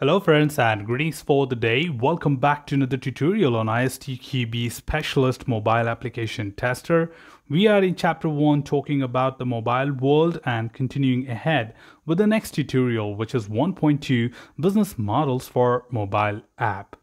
Hello friends and greetings for the day. Welcome back to another tutorial on ISTQB Specialist Mobile Application Tester. We are in chapter 1 talking about the mobile world and continuing ahead with the next tutorial, which is 1.2 Business Models for Mobile App.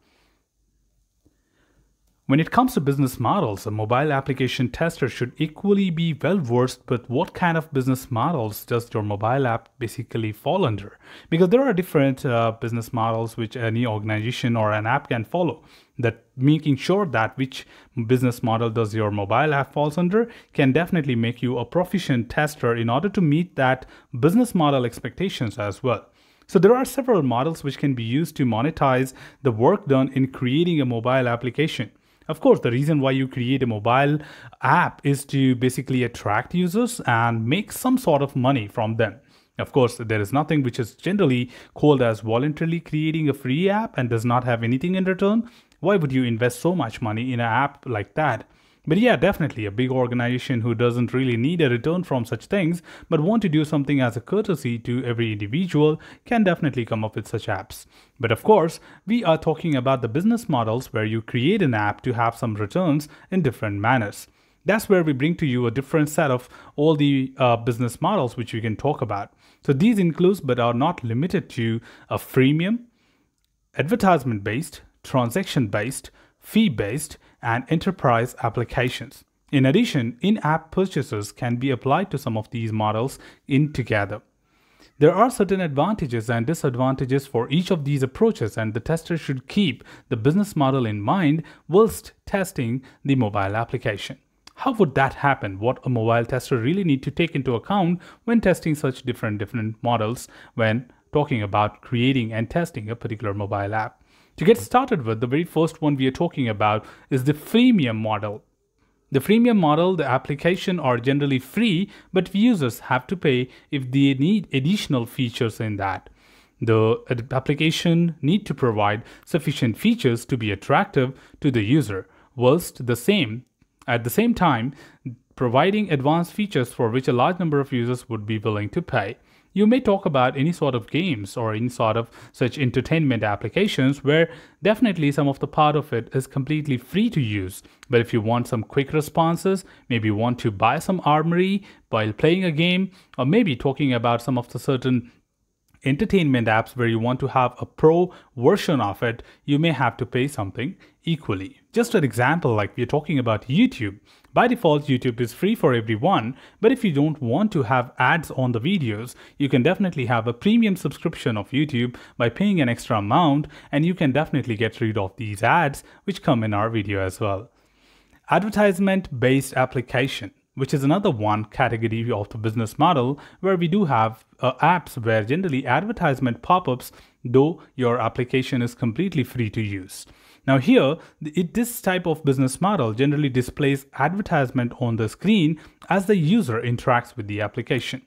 When it comes to business models, a mobile application tester should equally be well versed with what kind of business models does your mobile app basically fall under, because there are different business models which any organization or an app can follow. That making sure that which business model does your mobile app falls under can definitely make you a proficient tester in order to meet that business model expectations as well. So there are several models which can be used to monetize the work done in creating a mobile application. Of course, the reason why you create a mobile app is to basically attract users and make some sort of money from them. Of course, there is nothing which is generally called as voluntarily creating a free app and does not have anything in return. Why would you invest so much money in an app like that? But yeah, definitely a big organization who doesn't really need a return from such things but want to do something as a courtesy to every individual can definitely come up with such apps. But of course, we are talking about the business models where you create an app to have some returns in different manners. That's where we bring to you a different set of all the business models which we can talk about. So these includes but are not limited to a freemium, advertisement-based, transaction-based, fee-based, and enterprise applications. In addition, in-app purchases can be applied to some of these models in together. There are certain advantages and disadvantages for each of these approaches, and the tester should keep the business model in mind whilst testing the mobile application. How would that happen? What a mobile tester really needs to take into account when testing such different models when talking about creating and testing a particular mobile app. To get started with, the very first one we are talking about is the freemium model. The freemium model, the application are generally free, but users have to pay if they need additional features in that. The application need to provide sufficient features to be attractive to the user, whilst at the same time providing advanced features for which a large number of users would be willing to pay. You may talk about any sort of games or any sort of such entertainment applications where definitely some of the part of it is completely free to use. But if you want some quick responses, maybe you want to buy some armory while playing a game, or maybe talking about some of the certain entertainment apps where you want to have a pro version of it, you may have to pay something equally. Just an example, like we're talking about YouTube. By default, YouTube is free for everyone, but if you don't want to have ads on the videos, you can definitely have a premium subscription of YouTube by paying an extra amount, and you can definitely get rid of these ads which come in our video as well. Advertisement-based application, which is another one category of the business model where we do have apps where generally advertisement pop-ups, though your application is completely free to use. Now here, this type of business model generally displays advertisement on the screen as the user interacts with the application.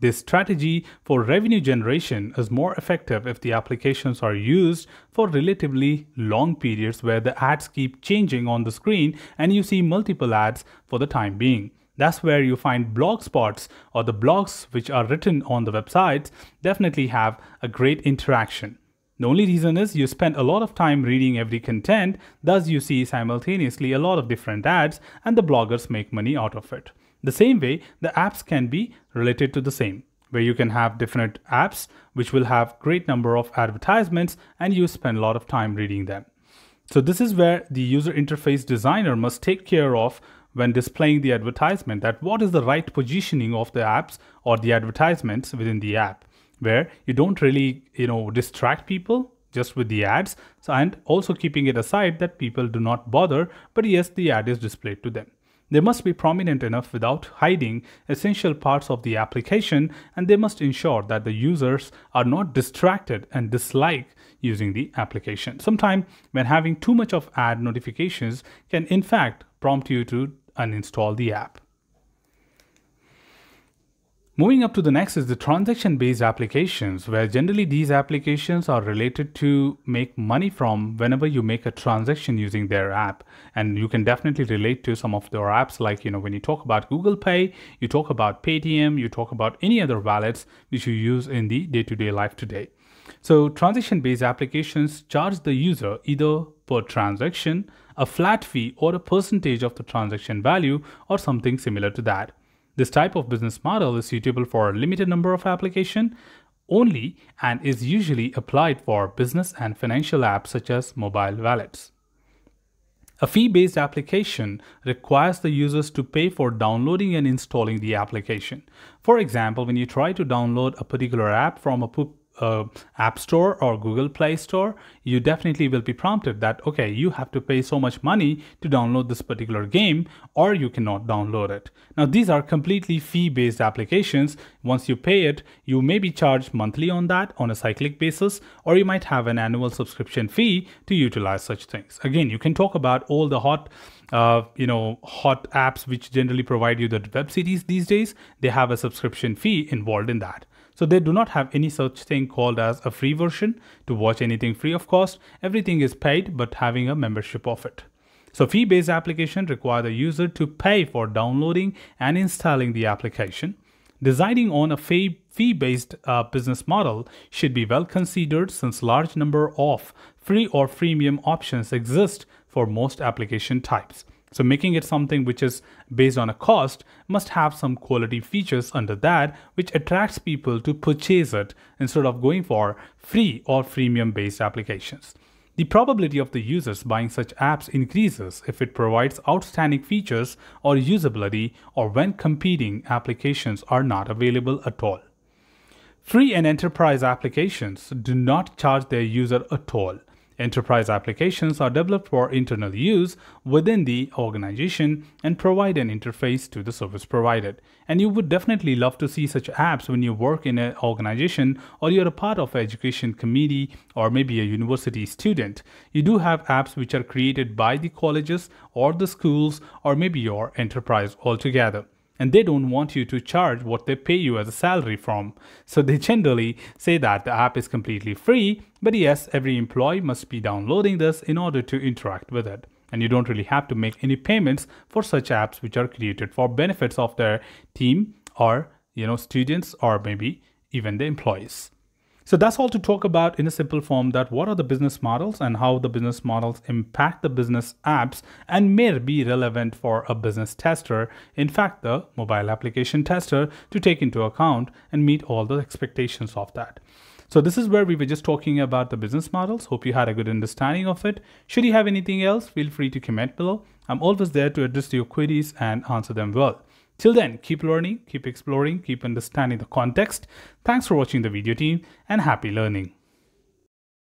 This strategy for revenue generation is more effective if the applications are used for relatively long periods where the ads keep changing on the screen and you see multiple ads for the time being. That's where you find blog spots or the blogs which are written on the websites definitely have a great interaction. The only reason is you spend a lot of time reading every content, thus you see simultaneously a lot of different ads and the bloggers make money out of it. The same way, the apps can be related to the same, where you can have different apps which will have great number of advertisements and you spend a lot of time reading them. So this is where the user interface designer must take care of when displaying the advertisement, that what is the right positioning of the apps or the advertisements within the app, where you don't really, distract people just with the ads, and also keeping it aside that people do not bother, but yes, the ad is displayed to them. They must be prominent enough without hiding essential parts of the application, and they must ensure that the users are not distracted and dislike using the application. Sometimes when having too much of ad notifications can in fact prompt you to uninstall the app. Moving up to the next is the transaction-based applications, where generally these applications are related to make money from whenever you make a transaction using their app. And you can definitely relate to some of their apps, like when you talk about Google Pay, you talk about Paytm, you talk about any other wallets which you use in the day-to-day life today. So transaction-based applications charge the user either per transaction, a flat fee, or a percentage of the transaction value, or something similar to that. This type of business model is suitable for a limited number of applications only and is usually applied for business and financial apps such as mobile wallets. A fee-based application requires the users to pay for downloading and installing the application. For example, when you try to download a particular app from a App Store or Google Play Store, you definitely will be prompted that, okay, you have to pay so much money to download this particular game or you cannot download it. Now, these are completely fee-based applications. Once you pay it, you may be charged monthly on that on a cyclic basis, or you might have an annual subscription fee to utilize such things. Again, you can talk about all the hot apps which generally provide you the web series these days. They have a subscription fee involved in that. So they do not have any such thing called as a free version to watch anything free of cost. Everything is paid but having a membership of it. So fee-based applications require the user to pay for downloading and installing the application. Deciding on a fee-based business model should be well considered since large number of free or freemium options exist for most application types. So making it something which is based on a cost must have some quality features under that which attracts people to purchase it instead of going for free or freemium based applications. The probability of the users buying such apps increases if it provides outstanding features or usability or when competing applications are not available at all. Free and enterprise applications do not charge their user at all. Enterprise applications are developed for internal use within the organization and provide an interface to the service provided. And you would definitely love to see such apps when you work in an organization or you're a part of an education committee or maybe a university student. You do have apps which are created by the colleges or the schools or maybe your enterprise altogether. And they don't want you to charge what they pay you as a salary from. So they generally say that the app is completely free, but yes, every employee must be downloading this in order to interact with it. And you don't really have to make any payments for such apps which are created for benefits of their team or, students or maybe even the employees. So that's all to talk about in a simple form that what are the business models and how the business models impact the business apps and may be relevant for a business tester, in fact the mobile application tester, to take into account and meet all the expectations of that. So this is where we were just talking about the business models. Hope you had a good understanding of it. Should you have anything else, feel free to comment below. I'm always there to address your queries and answer them well. Till then, keep learning, keep exploring, keep understanding the context. Thanks for watching the video team and happy learning.